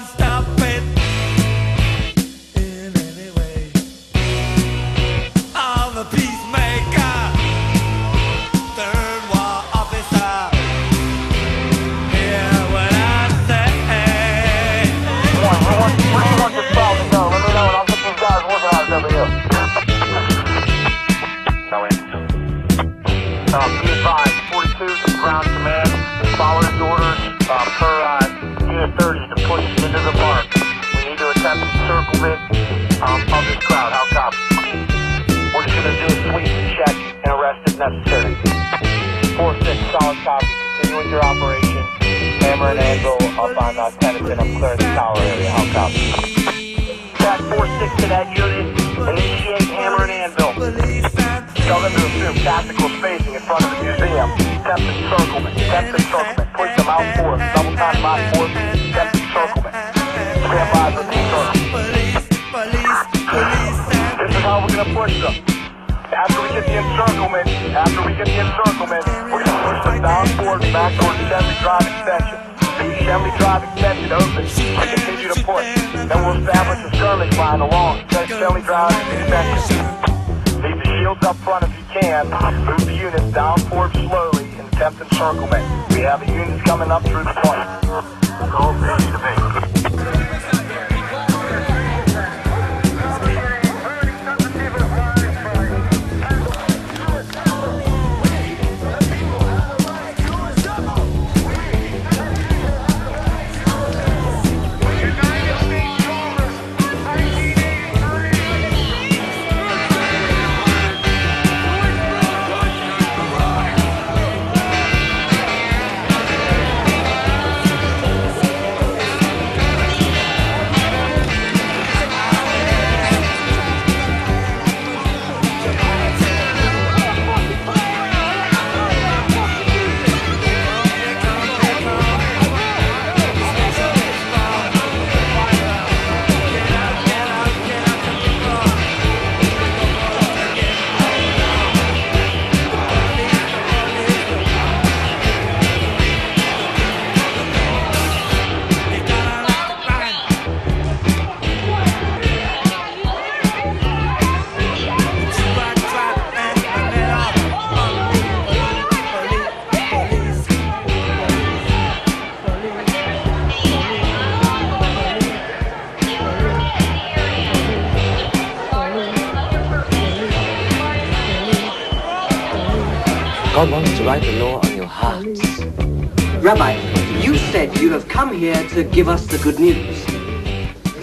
can't stop it in any way. I'm a peacemaker, third war officer. Hear what I say. What you want to know? Let me know what I'm looking guys working out over here. No answer. P5, 42, ground command, following orders per unit 30 to push into the park. We need to attempt to circle it of this crowd. How copy? We're just going to do a sweep, check, and arrest if necessary. 4-6, solid copy. Continue with your operation. Hammer and angle up on Tennyson. I'm clearing the tower area. How copy? Track 4-6 to that unit. Initiate hammer and anvil. Tell them to assume tactical spacing in front of the museum. Attempt to circle it. Attempt to circle it. Push them out forward. Double time out forward. Attempt to circle it. Stand by for the circle. This is how we're going to push them. After we get the encirclement, we're going to push them down forward, back towards Chevy Drive extension. The Chevy Drive extension opens. We continue to push. Then we'll establish a skirmish line along Chevy Drive extension. Leave the shields up front if you can. Move the units down forward slowly and attempt encirclement. We have the units coming up through the point. Call 30 to me. God wants to write the law on your hearts. Rabbi, you said you have come here to give us the good news.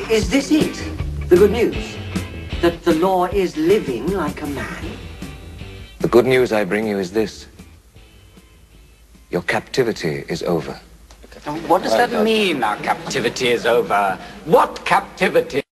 Is this it? The good news? That the law is living like a man? The good news I bring you is this. Your captivity is over. What does that mean, our captivity is over? What captivity?